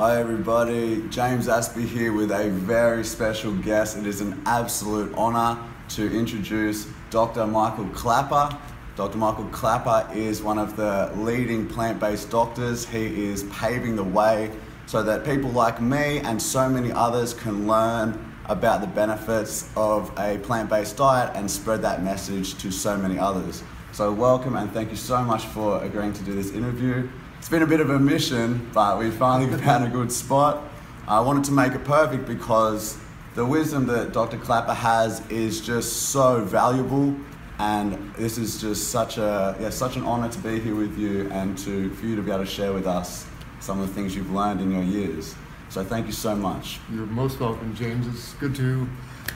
Hi everybody, James Aspey here with a very special guest. It is an absolute honor to introduce Dr. Michael Klaper. Dr. Michael Klaper is one of the leading plant-based doctors. He is paving the way so that people like me and so many others can learn about the benefits of a plant-based diet and spread that message to so many others. So welcome and thank you so much for agreeing to do this interview. It's been a bit of a mission, but we finally found a good spot. I wanted to make it perfect because the wisdom that Dr. Klaper has is just so valuable, and this is just such an honor to be here with you and for you to be able to share with us some of the things you've learned in your years. So thank you so much. You're most welcome, James. It's good to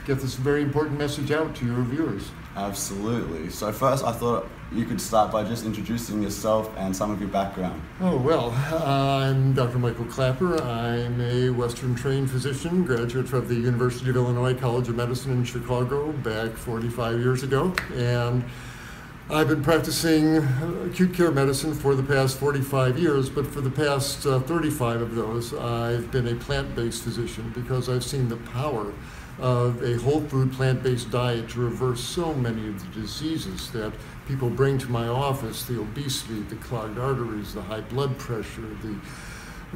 get this very important message out to your viewers. Absolutely. So first, I thought you could start by just introducing yourself and some of your background. Oh, well, I'm Dr. Michael Klaper. I'm a Western-trained physician, graduate of the University of Illinois College of Medicine in Chicago back 45 years ago. And I've been practicing acute care medicine for the past 45 years, but for the past 35 of those, I've been a plant-based physician because I've seen the power of a whole food plant-based diet to reverse so many of the diseases that people bring to my office: the obesity, the clogged arteries, the high blood pressure, the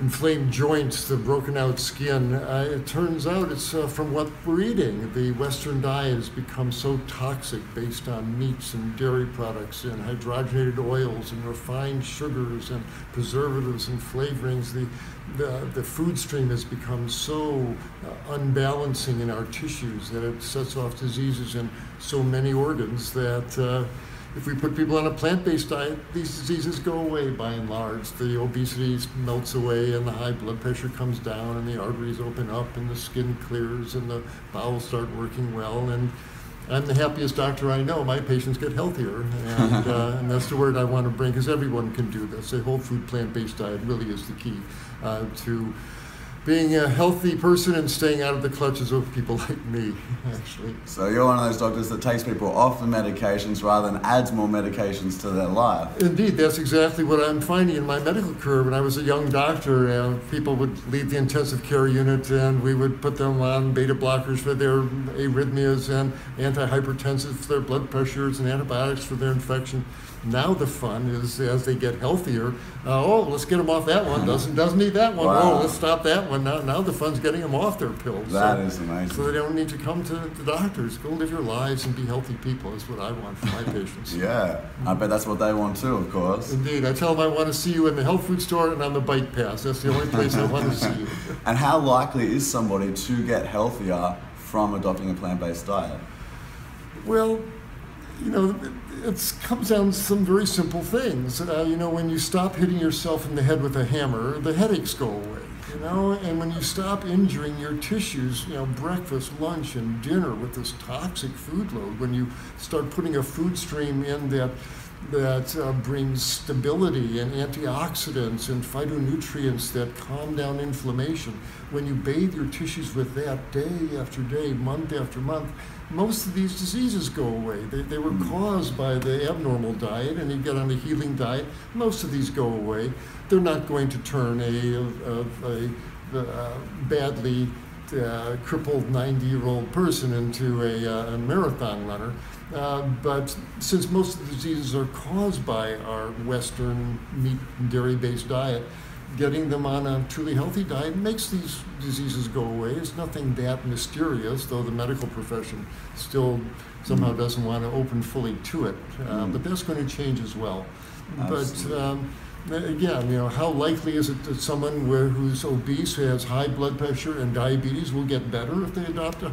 inflamed joints, the broken out skin. It turns out it's from what we're eating. The Western diet has become so toxic based on meats and dairy products and hydrogenated oils and refined sugars and preservatives and flavorings. The food stream has become so unbalancing in our tissues that it sets off diseases in so many organs that if we put people on a plant-based diet, these diseases go away by and large. The obesity melts away and the high blood pressure comes down and the arteries open up and the skin clears and the bowels start working well. And I'm the happiest doctor I know. My patients get healthier. And, and that's the word I want to bring, because everyone can do this. A whole food plant-based diet really is the key to being a healthy person and staying out of the clutches of people like me, actually. So you're one of those doctors that takes people off the medications rather than adds more medications to their life. Indeed, that's exactly what I'm finding in my medical career. When I was a young doctor, people would leave the intensive care unit and we would put them on beta blockers for their arrhythmias and antihypertensives for their blood pressures and antibiotics for their infection. Now the fun is, as they get healthier, oh, let's get them off that one, doesn't need that one, wow. Oh, let's stop that one. Now the fun's getting them off their pills. That is amazing. So they don't need to come to the doctors. Go live your lives and be healthy people is what I want for my patients. Yeah, I bet that's what they want too, of course. Indeed, I tell them I want to see you in the health food store and on the bike path. That's the only place I want to see you. And how likely is somebody to get healthier from adopting a plant-based diet? Well, you know, it comes down to some very simple things. You know, when you stop hitting yourself in the head with a hammer, the headaches go away, you know? And when you stop injuring your tissues, you know, breakfast, lunch, and dinner with this toxic food load, when you start putting a food stream in that brings stability and antioxidants and phytonutrients that calm down inflammation, when you bathe your tissues with that day after day, month after month, most of these diseases go away. They were caused by the abnormal diet, and you get on a healing diet, most of these go away. They're not going to turn a badly crippled 90-year-old person into a marathon runner. But since most of the diseases are caused by our Western meat and dairy-based diet, getting them on a truly healthy diet makes these diseases go away. It's nothing that mysterious, though the medical profession still somehow doesn't want to open fully to it. But that's going to change as well. Absolutely. But again, you know, how likely is it that someone who's obese, who has high blood pressure and diabetes, will get better if they adopt a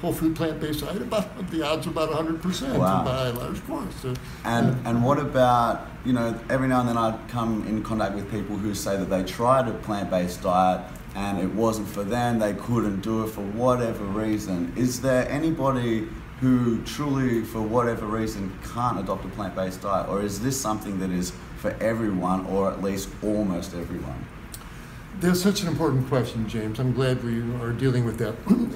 whole food plant-based diet? About the odds are about 100%, wow, by a large course. So, and what about, you know, every now and then I come in contact with people who say that they tried a plant-based diet and it wasn't for them, they couldn't do it for whatever reason. Is there anybody who truly, for whatever reason, can't adopt a plant-based diet, or is this something that is for everyone, or at least almost everyone? That's such an important question, James. I'm glad we are dealing with that.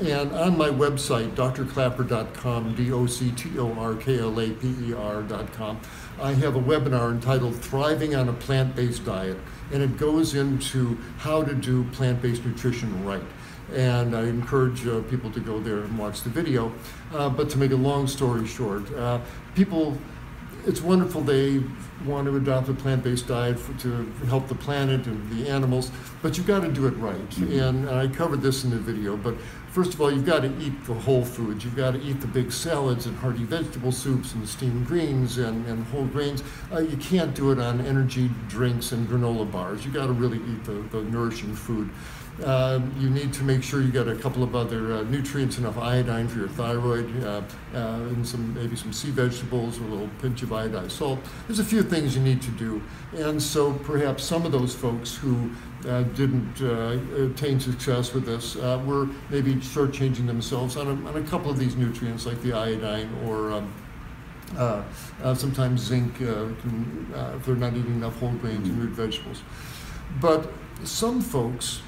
And on my website, drklaper.com, D-O-C-T-O-R-K-L-A-P-E-R.com, I have a webinar entitled Thriving on a Plant-Based Diet, and it goes into how to do plant-based nutrition right. And I encourage people to go there and watch the video. But to make a long story short, people, it's wonderful they want to adopt a plant-based diet to help the planet and the animals, but you've got to do it right. Mm-hmm. And I covered this in the video, but first of all, you've got to eat the whole foods. You've got to eat the big salads and hearty vegetable soups and steamed greens and whole grains. You can't do it on energy drinks and granola bars. You've got to really eat the nourishing food. You need to make sure you got a couple of other nutrients, enough iodine for your thyroid, and maybe some sea vegetables with a little pinch of iodized salt. There's a few things you need to do, and so perhaps some of those folks who didn't attain success with this were maybe shortchanging themselves on a couple of these nutrients, like the iodine or sometimes zinc, if they're not eating enough whole grains and root vegetables. But some folks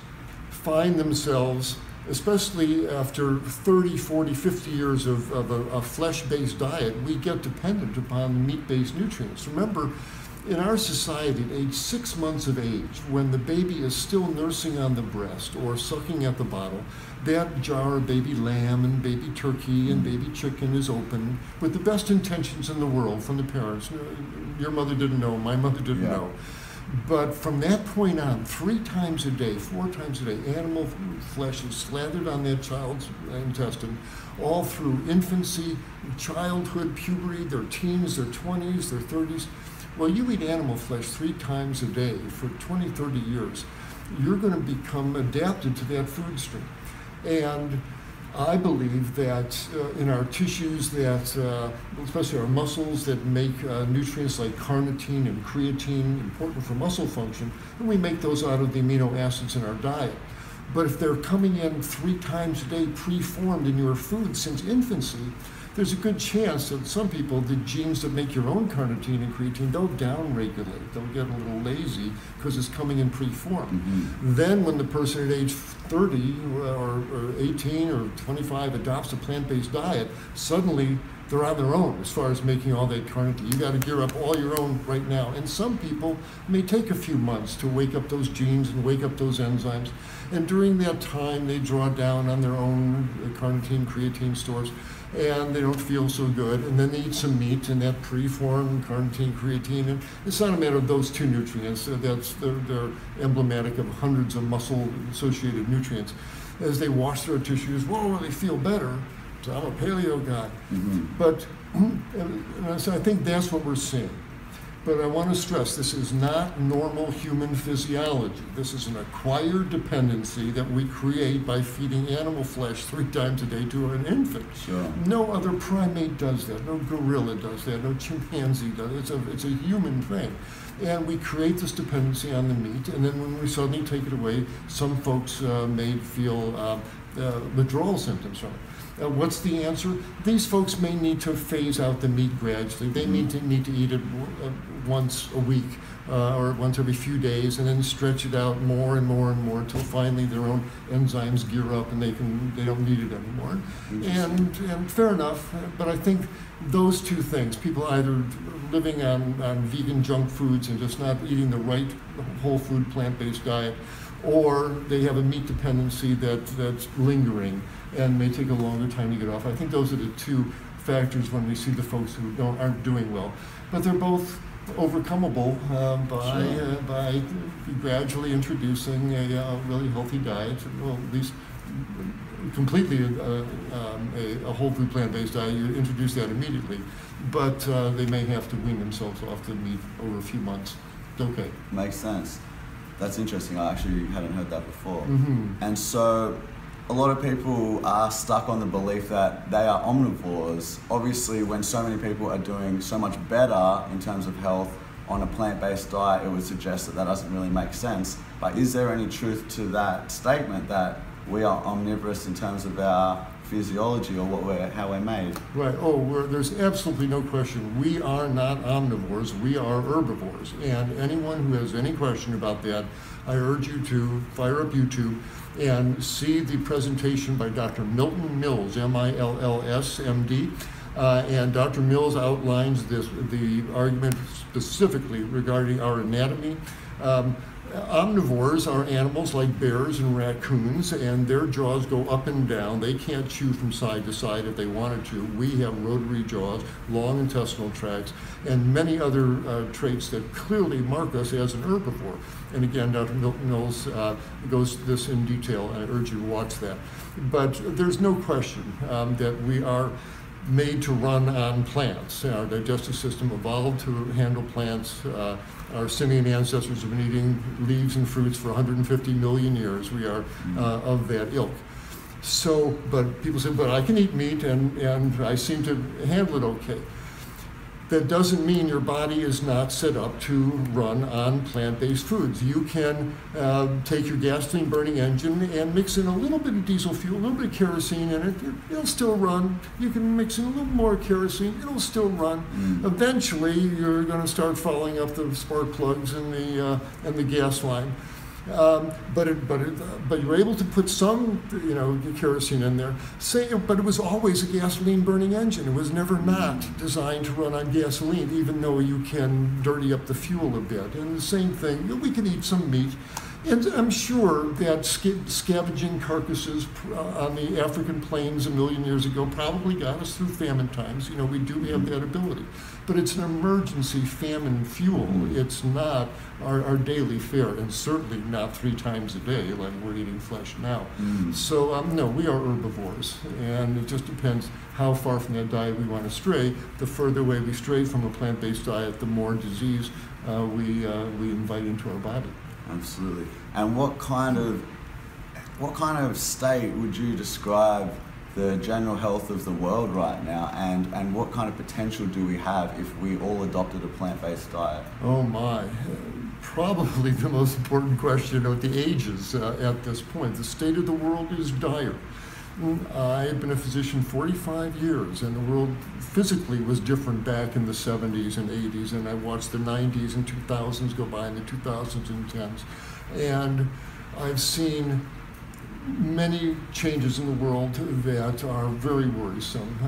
find themselves, especially after 30, 40, 50 years of a flesh-based diet, we get dependent upon meat-based nutrients. Remember, in our society, at age 6 months of age, when the baby is still nursing on the breast or sucking at the bottle, that jar of baby lamb and baby turkey and baby chicken is open with the best intentions in the world from the parents. Your mother didn't know, my mother didn't know. But from that point on, 3 times a day, 4 times a day, animal flesh is slathered on that child's intestine, all through infancy, childhood, puberty, their teens, their 20s, their 30s. Well, you eat animal flesh 3 times a day for 20, 30 years, you're going to become adapted to that food stream. And I believe that in our tissues, that especially our muscles, that make nutrients like carnitine and creatine important for muscle function, and we make those out of the amino acids in our diet. But if they're coming in 3 times a day preformed in your food since infancy, there's a good chance that some people, the genes that make your own carnitine and creatine, they'll downregulate. They'll get a little lazy because it's coming in preformed. Mm-hmm. Then when the person at age 30 or 18 or 25 adopts a plant-based diet, suddenly they're on their own as far as making all that carnitine. You got to gear up all your own right now. And some people may take a few months to wake up those genes and wake up those enzymes. And during that time, they draw down on their own carnitine, creatine stores, and they don't feel so good, and then they eat some meat, and that preformed carnitine, creatine, and it's not a matter of those 2 nutrients. They're emblematic of hundreds of muscle-associated nutrients. As they wash their tissues, whoa, they feel better. So I'm a paleo guy. Mm-hmm. But so I think that's what we're seeing. But I want to stress, this is not normal human physiology. This is an acquired dependency that we create by feeding animal flesh 3 times a day to an infant. Sure. No other primate does that. No gorilla does that. No chimpanzee does it. It's a human thing. And we create this dependency on the meat, and then when we suddenly take it away, some folks may feel withdrawal symptoms from it. What's the answer? These folks may need to phase out the meat gradually. They need to eat it once a week or once every few days, and then stretch it out more and more and more until finally their own enzymes gear up and they don't need it anymore. And fair enough, but I think those 2 things, people either living on vegan junk foods and just not eating the right whole food plant-based diet, or they have a meat dependency that's lingering and may take a longer time to get off. I think those are the 2 factors when we see the folks who aren't doing well. But they're both overcomable by gradually introducing a really healthy diet, well, at least completely a whole food plant-based diet. You introduce that immediately, but they may have to wean themselves off the meat over a few months. Okay. Makes sense. That's interesting. I actually hadn't heard that before. Mm-hmm. And so a lot of people are stuck on the belief that they are omnivores. Obviously, when so many people are doing so much better in terms of health on a plant-based diet, it would suggest that that doesn't really make sense. But is there any truth to that statement that we are omnivorous in terms of our physiology or what we're, how we're made. Right. Oh, there's absolutely no question. We are not omnivores. We are herbivores. And anyone who has any question about that, I urge you to fire up YouTube and see the presentation by Dr. Milton Mills, M-I-L-L-S, M-D. And Dr. Mills outlines the argument specifically regarding our anatomy. Omnivores are animals like bears and raccoons, and their jaws go up and down. They can't chew from side to side if they wanted to. We have rotary jaws, long intestinal tracts, and many other traits that clearly mark us as an herbivore. And again, Dr. Milton Mills goes through this in detail, and I urge you to watch that. But there's no question that we are made to run on plants. Our digestive system evolved to handle plants. Our simian ancestors have been eating leaves and fruits for 150 million years. We are of that ilk. So, but people say, but I can eat meat and I seem to handle it okay. That doesn't mean your body is not set up to run on plant-based foods. You can take your gasoline burning engine and mix in a little bit of diesel fuel, a little bit of kerosene in it, it'll still run. You can mix in a little more kerosene, it'll still run. Eventually, you're gonna start following up the spark plugs and the gas line. But you're able to put some, you know, kerosene in there. But it was always a gasoline-burning engine. It was never not designed to run on gasoline, even though you can dirty up the fuel a bit. And the same thing, we can eat some meat. And I'm sure that scavenging carcasses on the African plains a million years ago probably got us through famine times. You know, we do have that ability. But it's an emergency famine fuel. It's not our daily fare, and certainly not 3 times a day like we're eating flesh now. So, no, we are herbivores, and it just depends how far from that diet we want to stray. The further away we stray from a plant-based diet, the more disease we invite into our body. Absolutely. And what kind of state would you describe the general health of the world right now, and what kind of potential do we have if we all adopted a plant-based diet? Oh my, probably the most important question at the ages at this point. The state of the world is dire. I've been a physician 45 years, and the world physically was different back in the 70s and 80s, and I watched the 90s and 2000s go by, and the 2010s. And I've seen many changes in the world that are very worrisome.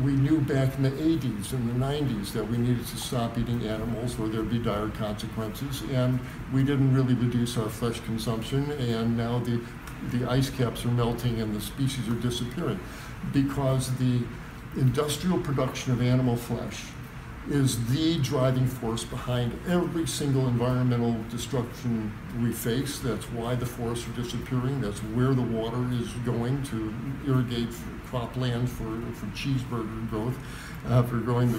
We knew back in the 80s and the 90s that we needed to stop eating animals or there'd be dire consequences, and we didn't really reduce our flesh consumption, and now the ice caps are melting and the species are disappearing because the industrial production of animal flesh is the driving force behind every single environmental destruction we face. That's why the forests are disappearing. That's where the water is going to irrigate cropland for cheeseburger growth, for growing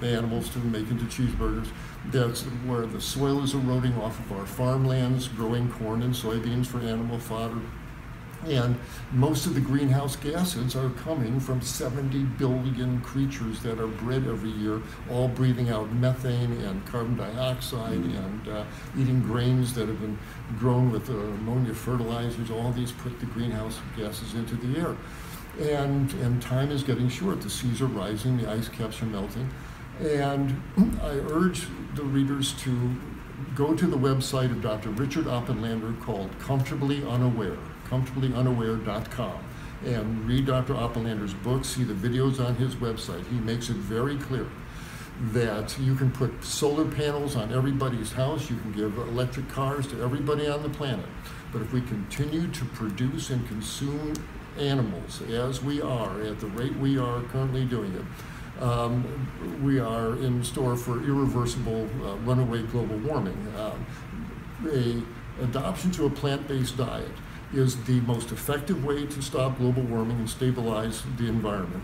the animals to make into cheeseburgers. That's where the soil is eroding off of our farmlands, growing corn and soybeans for animal fodder. And most of the greenhouse gases are coming from 70 billion creatures that are bred every year, all breathing out methane and carbon dioxide and eating grains that have been grown with ammonia fertilizers. All these put the greenhouse gases into the air. And time is getting short. The seas are rising, the ice caps are melting. And I urge the readers to go to the website of Dr. Richard Oppenlander called Comfortably Unaware. ComfortablyUnaware.com, and read Dr. Oppenlander's book, see the videos on his website. He makes it very clear that you can put solar panels on everybody's house, you can give electric cars to everybody on the planet, but if we continue to produce and consume animals as we are, at the rate we are currently doing it, we are in store for irreversible runaway global warming. Adoption to a plant-based diet is the most effective way to stop global warming and stabilize the environment.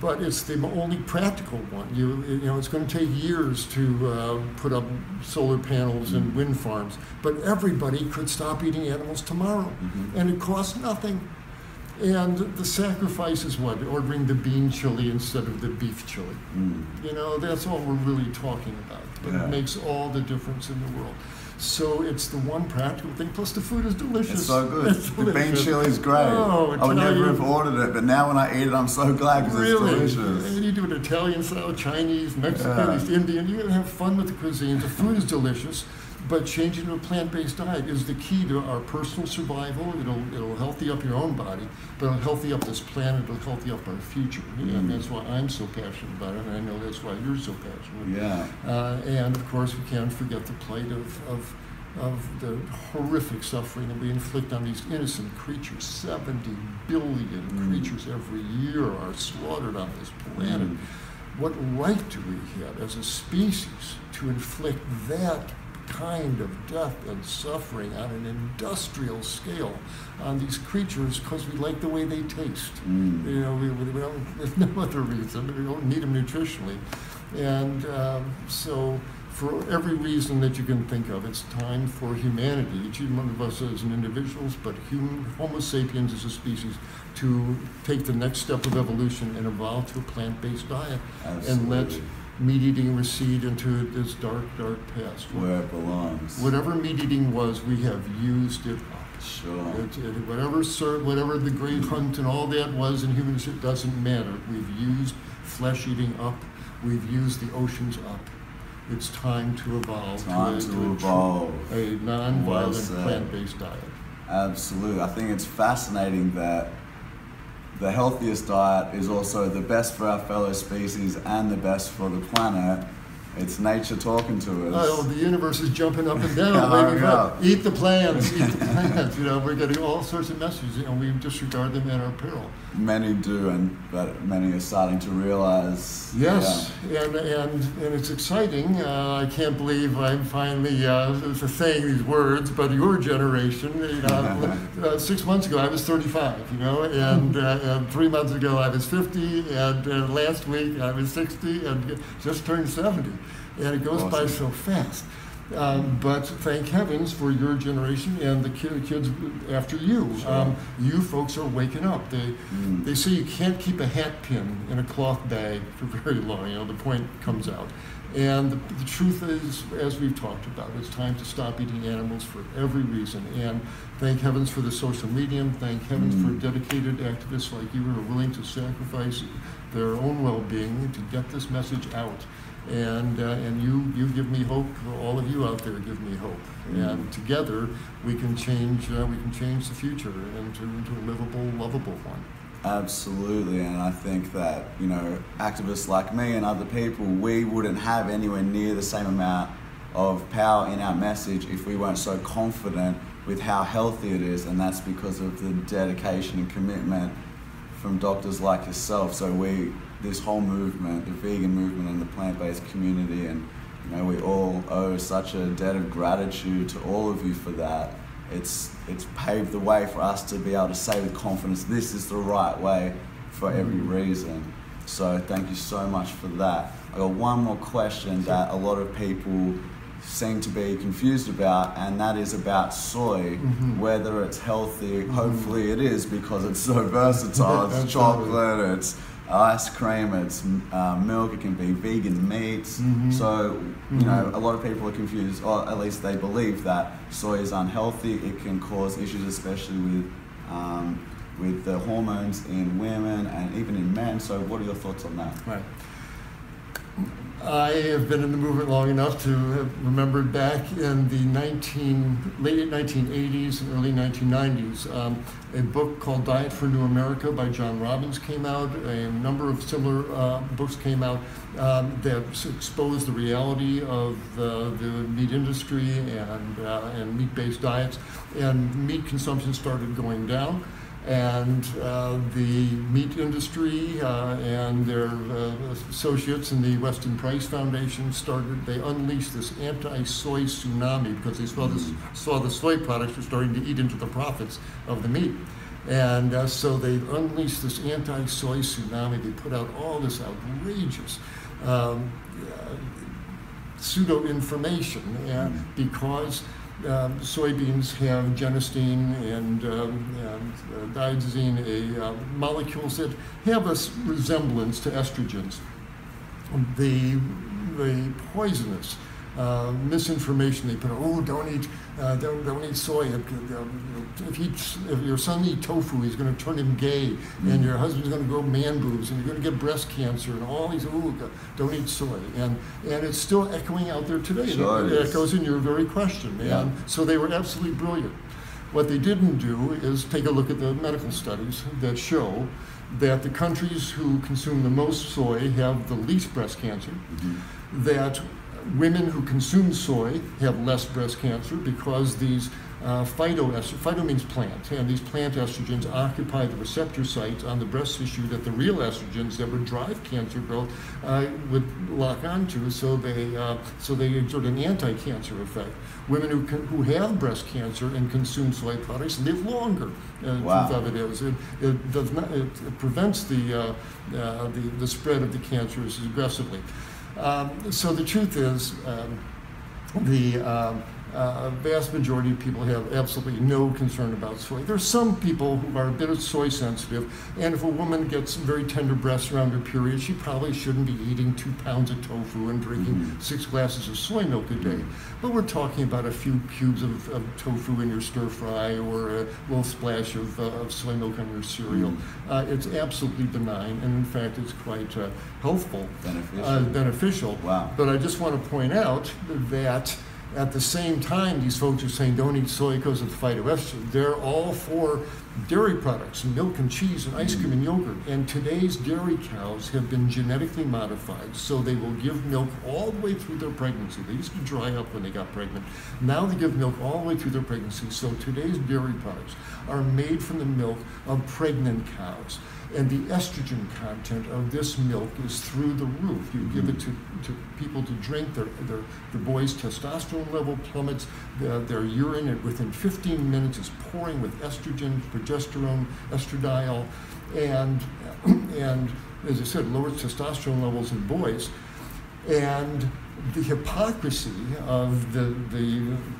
But it's the only practical one. You know, it's going to take years to put up solar panels and wind farms, but everybody could stop eating animals tomorrow, and it costs nothing. And the sacrifice is what? Ordering the bean chili instead of the beef chili. You know, that's all we're really talking about. But it makes all the difference in the world. So it's the one practical thing, plus the food is delicious. It's so good. It's the bean chili is great. Oh, I would never have ordered it, but now when I eat it, I'm so glad because it's delicious. And you do an Italian style, Chinese, Mexican, East Indian, you're going to have fun with the cuisine. The food is delicious, but changing to a plant-based diet is the key to our personal survival. It'll healthy up your own body, but it'll healthy up this planet, it'll healthy up our future. Mm. And that's why I'm so passionate about it, and I know that's why you're so passionate. Yeah. And of course, we can't forget the plight of the horrific suffering that we inflict on these innocent creatures. 70 billion creatures every year are slaughtered on this planet. Mm. What right do we have as a species to inflict that kind of death and suffering on an industrial scale on these creatures because we like the way they taste? Mm. You know, we don't, there's no other reason. We don't need them nutritionally. And so for every reason that you can think of, it's time for humanity, each one of us as individuals, but Homo sapiens as a species, to take the next step of evolution and evolve to a plant-based diet. Absolutely. And let meat-eating recede into this dark, dark past. Where it belongs. Whatever meat-eating was, we have used it up. Sure. Whatever the great hunt and all that was in humans, it doesn't matter. We've used flesh-eating up. We've used the oceans up. It's time to evolve. Time to evolve. A non-violent plant-based diet. Absolutely. I think it's fascinating that the healthiest diet is also the best for our fellow species and the best for the planet. It's nature talking to us. Oh, the universe is jumping up and down. Eat the plants, eat the plants. You know, we're getting all sorts of messages, and we disregard them at our peril. Many do, but many are starting to realize. Yes, yeah. And it's exciting. I can't believe I'm finally saying these words, but your generation. You know, 6 months ago I was 35. You know, and 3 months ago I was 50, and last week I was 60, and just turned 70. And it goes by so fast. But thank heavens for your generation and the kids after you. Sure. You folks are waking up. They say you can't keep a hat pin in a cloth bag for very long. You know, the point comes out. And the truth is, as we've talked about, it's time to stop eating animals for every reason. And thank heavens for the social medium. Thank heavens for dedicated activists like you who are willing to sacrifice their own well-being to get this message out. And you give me hope. All of you out there give me hope. And together we can change. We can change the future into a livable, lovable one. Absolutely, and I think that activists like me and other people, we wouldn't have anywhere near the same amount of power in our message if we weren't so confident with how healthy it is, and that's because of the dedication and commitment from doctors like yourself. So this whole movement, the vegan movement and the plant-based community, and we all owe such a debt of gratitude to all of you for that. It's paved the way for us to be able to say with confidence, this is the right way for every reason. So thank you so much for that. I got one more question that a lot of people seem to be confused about, and that is about soy, whether it's healthy. Hopefully it is, because it's so versatile. It's chocolate, it's ice cream, it's milk, it can be vegan meats. So, a lot of people are confused, or at least they believe that soy is unhealthy. It can cause issues, especially with the hormones in women and even in men. So what are your thoughts on that? Right. I have been in the movement long enough to remember back in the late 1980s and early 1990s, a book called Diet for a New America by John Robbins came out. A number of similar books came out that exposed the reality of the meat industry and meat-based diets, and meat consumption started going down. And the meat industry and their associates in the Weston Price Foundation they unleashed this anti-soy tsunami because they saw the soy products were starting to eat into the profits of the meat. And so they unleashed this anti-soy tsunami. They put out all this outrageous pseudo information because soybeans have genistein and diazoxane, molecules that have a resemblance to estrogens. The poisonous misinformation they put on. Oh, don't eat soy. If your son eats tofu, he's going to turn him gay, and your husband's going to grow man boobs, and you're going to get breast cancer, and all these. Oh, don't eat soy, and it's still echoing out there today. Sure, it echoes in your very question, and so they were absolutely brilliant. What they didn't do is take a look at the medical studies that show that the countries who consume the most soy have the least breast cancer, that women who consume soy have less breast cancer because these phyto means plant, and these plant estrogens occupy the receptor sites on the breast tissue that the real estrogens that would drive cancer growth would lock onto, so they exert an anti-cancer effect. Women who have breast cancer and consume soy products live longer. Truth of it is, it prevents the spread of the cancers aggressively. So the truth is, the vast majority of people have absolutely no concern about soy. There's some people who are a bit of soy sensitive, and if a woman gets very tender breasts around her period, she probably shouldn't be eating 2 pounds of tofu and drinking 6 glasses of soy milk a day. But we're talking about a few cubes of tofu in your stir fry, or a little splash of soy milk on your cereal. It's absolutely benign, and in fact, it's quite healthful, beneficial. Wow. But I just want to point out that at the same time, these folks are saying don't eat soy because of the phytoestrogens. They're all for dairy products, and milk and cheese and ice cream and yogurt. And today's dairy cows have been genetically modified, so they will give milk all the way through their pregnancy. They used to dry up when they got pregnant. Now they give milk all the way through their pregnancy. So today's dairy products are made from the milk of pregnant cows. And the estrogen content of this milk is through the roof. You give it to people to drink, the boys' testosterone level plummets, their urine, and within 15 minutes is pouring with estrogen, progesterone, estradiol, and as I said, lowers testosterone levels in boys. And the hypocrisy of the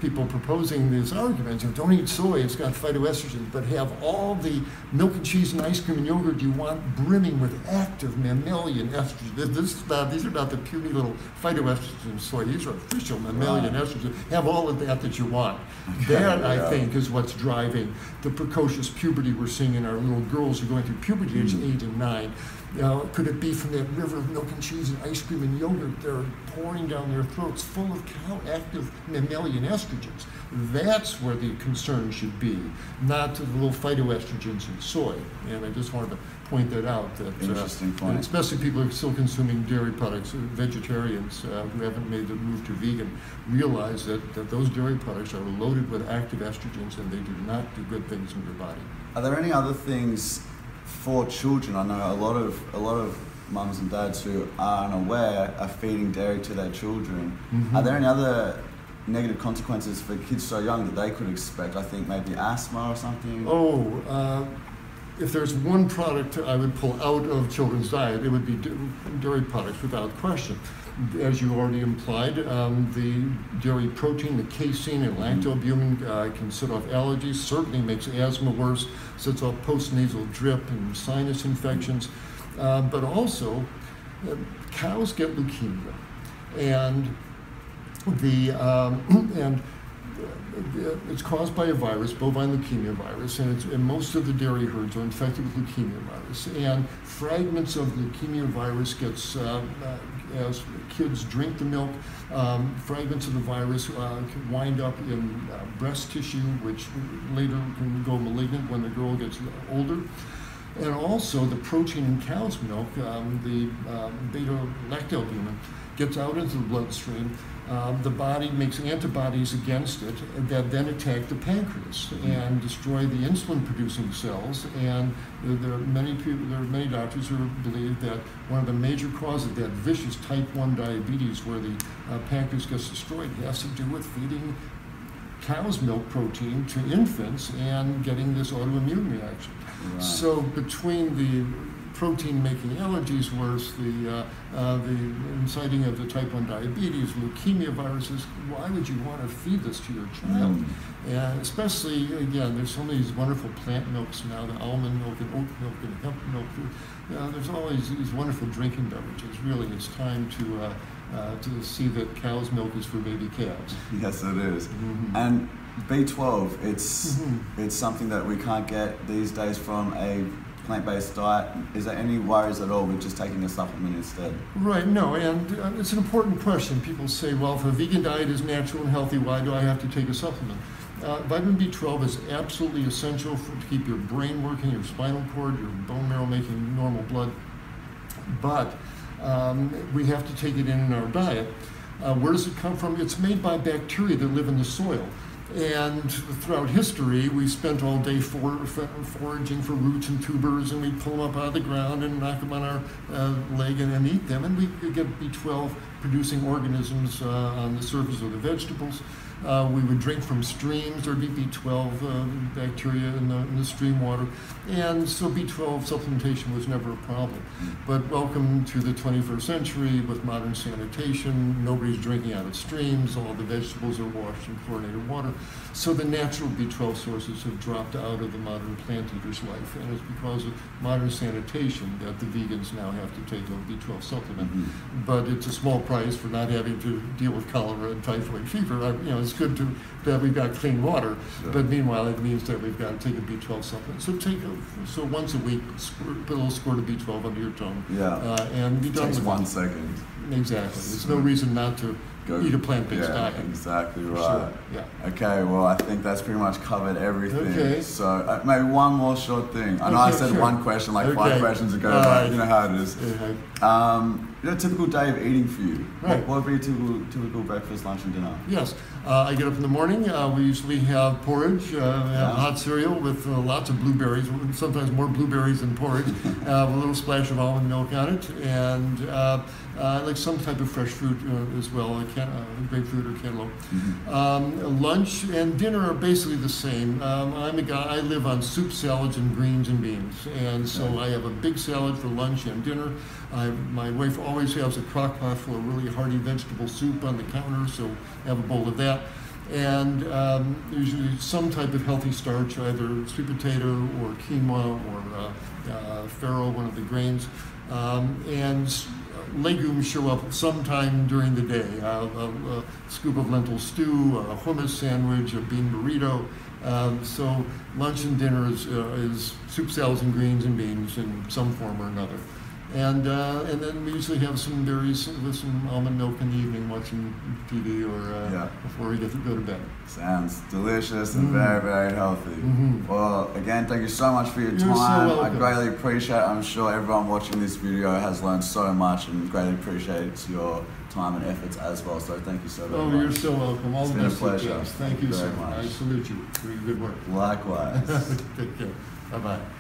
people proposing these arguments of don't eat soy, it's got phytoestrogens, but have all the milk and cheese and ice cream and yogurt you want brimming with active mammalian estrogen. These are not the puny little phytoestrogens soy, these are official mammalian estrogens. Have all of that you want. That, I think, is what's driving the precocious puberty we're seeing in our little girls who are going through puberty at age 8 and 9. Could it be from that river of milk and cheese and ice cream and yogurt they're pouring down their throats full of cow-active mammalian estrogens? That's where the concern should be, not the little phytoestrogens in soy. And I just wanted to point that out. Interesting point. And especially people who are still consuming dairy products, vegetarians who haven't made the move to vegan, realize that those dairy products are loaded with active estrogens and they do not do good things in your body. Are there any other things for children? I know a lot of mums and dads who are unaware are feeding dairy to their children. Are there any other negative consequences for kids so young that they could expect? I think maybe asthma or something. If there's one product I would pull out of children's diet, it would be dairy products without question. As you already implied, the dairy protein, the casein and lactoalbumin can set off allergies, certainly makes asthma worse, sets off post-nasal drip and sinus infections. But also, cows get leukemia, and it's caused by a virus, bovine leukemia virus, and most of the dairy herds are infected with leukemia virus. And fragments of leukemia virus gets, as kids drink the milk, fragments of the virus can wind up in breast tissue, which later can go malignant when the girl gets older. And also the protein in cow's milk, the beta-lactalbumin, gets out into the bloodstream. The body makes antibodies against it that then attack the pancreas and destroy the insulin-producing cells. And there are many doctors who believe that one of the major causes of that vicious type 1 diabetes, where the pancreas gets destroyed, has to do with feeding cow's milk protein to infants and getting this autoimmune reaction. Right. So between the protein-making allergies worse, the inciting of the type 1 diabetes, leukemia viruses, why would you want to feed this to your child? Especially, again, there's so many of these wonderful plant milks now, the almond milk and oat milk and hemp milk. There's always these wonderful drinking beverages. Really, it's time to to see that cow's milk is for baby calves. Yes, it is. Mm-hmm. And B12, it's something that we can't get these days from a plant-based diet. Is there any worries at all with just taking a supplement instead? Right, no, and it's an important question. People say, well, if a vegan diet is natural and healthy, why do I have to take a supplement? Vitamin B12 is absolutely essential to keep your brain working, your spinal cord, your bone marrow making normal blood, but we have to take it in our diet. Where does it come from? It's made by bacteria that live in the soil. And throughout history, we spent all day foraging for roots and tubers, and we pull them up out of the ground and knock them on our leg and then eat them. And we get B12 producing organisms on the surface of the vegetables. We would drink from streams, or B12 bacteria in the stream water. And so B12 supplementation was never a problem. But welcome to the 21st century with modern sanitation. Nobody's drinking out of streams. All the vegetables are washed in chlorinated water. So the natural B12 sources have dropped out of the modern plant eater's life. And it's because of modern sanitation that the vegans now have to take a B12 supplement. Mm-hmm. But it's a small price for not having to deal with cholera and typhoid fever. It's good that we've got clean water, sure. But meanwhile, it means that we've got to take a B12 supplement. So so once a week, put a little squirt of B12 under your tongue. Yeah. And be done with it. Takes 1 second. Exactly. There's no reason not to eat a plant-based diet. Exactly right. Sure. Yeah. Okay. Well, I think that's pretty much covered everything. Okay. So maybe one more short thing. I know I said one question like 5 questions ago, but you know how it is. You know, a typical day of eating for you. Right. What would be typical breakfast, lunch, and dinner? Yes. I get up in the morning. We usually have porridge, hot cereal with lots of blueberries, sometimes more blueberries than porridge, with a little splash of almond milk on it, and like some type of fresh fruit as well, grapefruit or cantaloupe. Mm-hmm. Lunch and dinner are basically the same. I'm a guy, I live on soup, salads, and greens and beans, and so I have a big salad for lunch and dinner. My wife always has a crock pot full of really hearty vegetable soup on the counter, so I have a bowl of that. And usually some type of healthy starch, either sweet potato or quinoa or farro, one of the grains. And legumes show up sometime during the day. A scoop of lentil stew, a hummus sandwich, a bean burrito. So lunch and dinner is soup, salads, and greens and beans in some form or another. And then we usually have some berries with some almond milk in the evening, watching TV or before we get to go to bed. Sounds delicious and very, very healthy. Mm-hmm. Well, again, thank you so much for your time. You're so welcome. I greatly appreciate it. I'm sure everyone watching this video has learned so much and greatly appreciates your time and efforts as well. So thank you so very much. Oh, you're so welcome. All the best. It's been a pleasure. Thank you so much. I salute you for your good work. Likewise. Take care. Bye-bye.